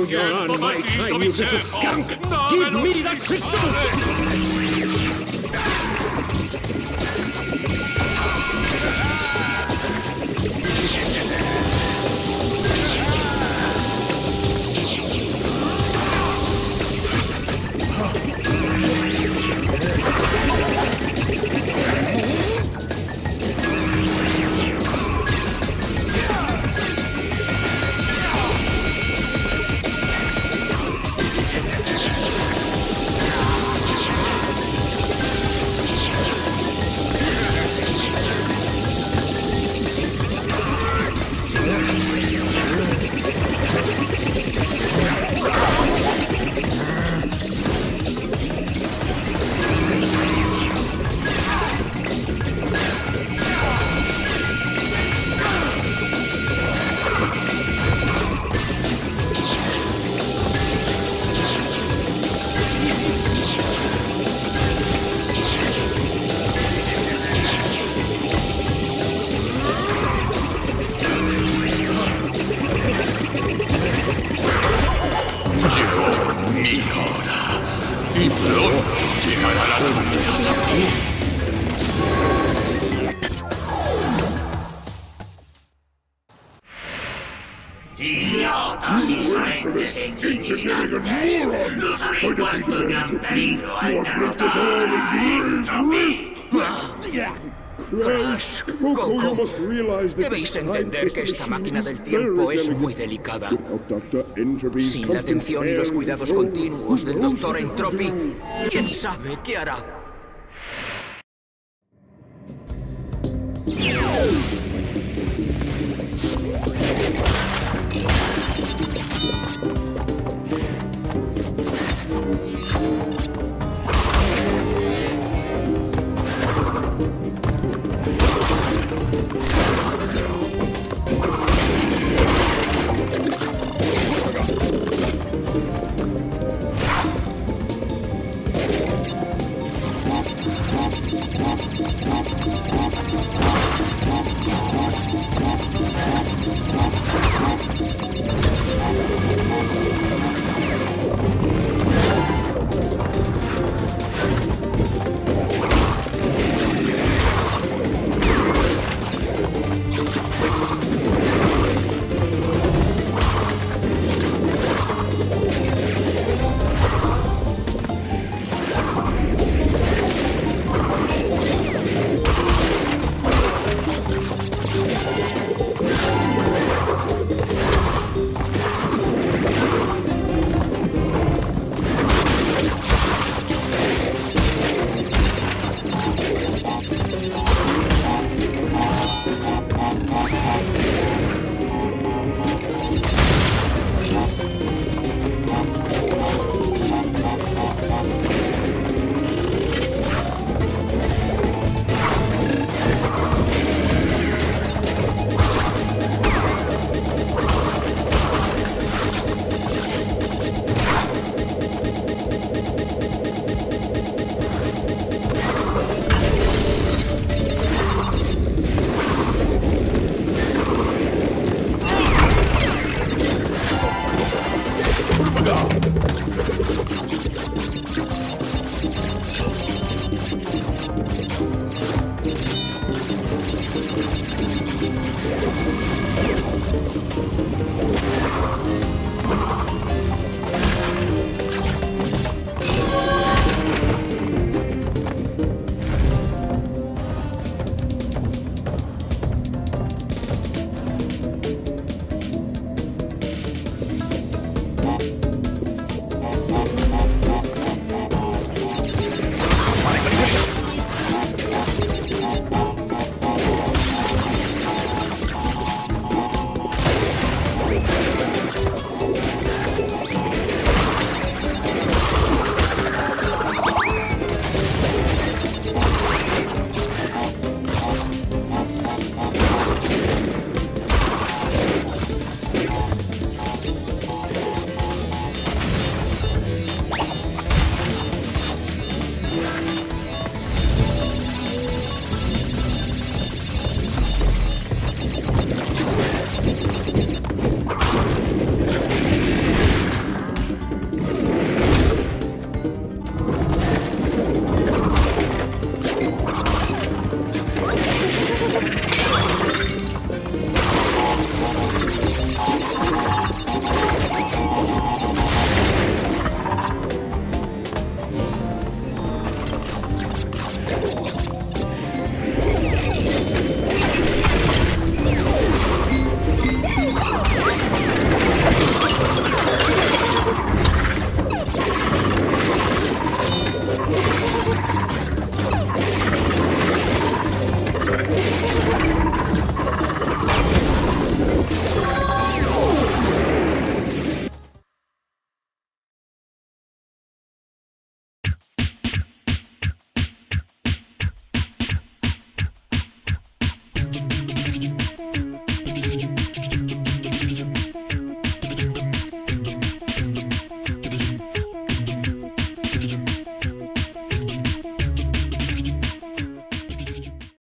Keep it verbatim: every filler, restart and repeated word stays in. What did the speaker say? Oh, you're on my train, you little skunk! Give me that crystal! Debéis entender que esta máquina del tiempo es muy delicada. Sin la atención y los cuidados continuos del doctor Entropy, ¿quién sabe qué hará?